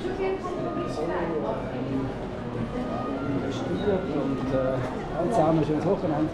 studiert und alles zusammen ein schönes Wochenende.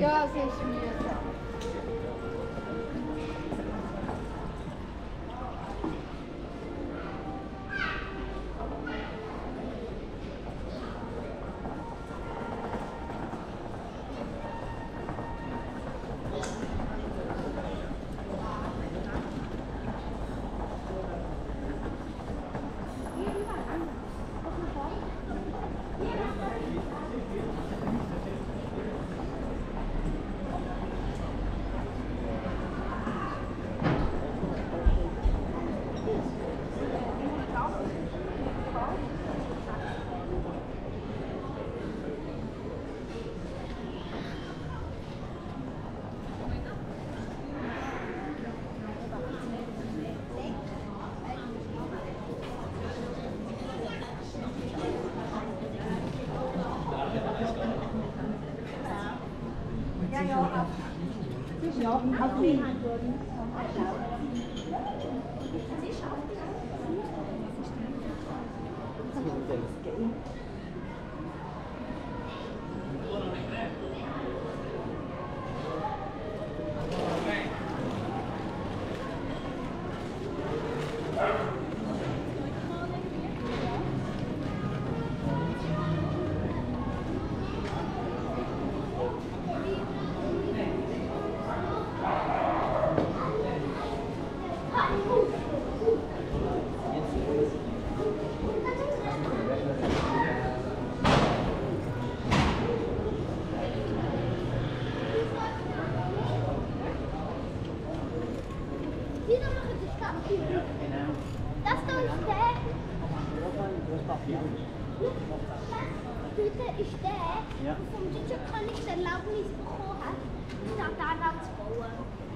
Ja, sehe ich mir. Vom Titel kann ich den Lauf nicht bekommen, um dann danach zu bauen.